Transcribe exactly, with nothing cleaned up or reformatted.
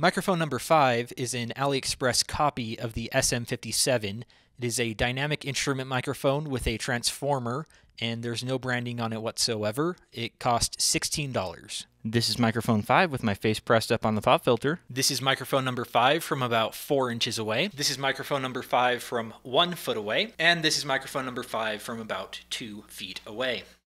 Microphone number five is an AliExpress copy of the S M fifty-seven. It is a dynamic instrument microphone with a transformer, and there's no branding on it whatsoever. It cost sixteen dollars. This is microphone five with my face pressed up on the pop filter. This is microphone number five from about four inches away. This is microphone number five from one foot away. And this is microphone number five from about two feet away.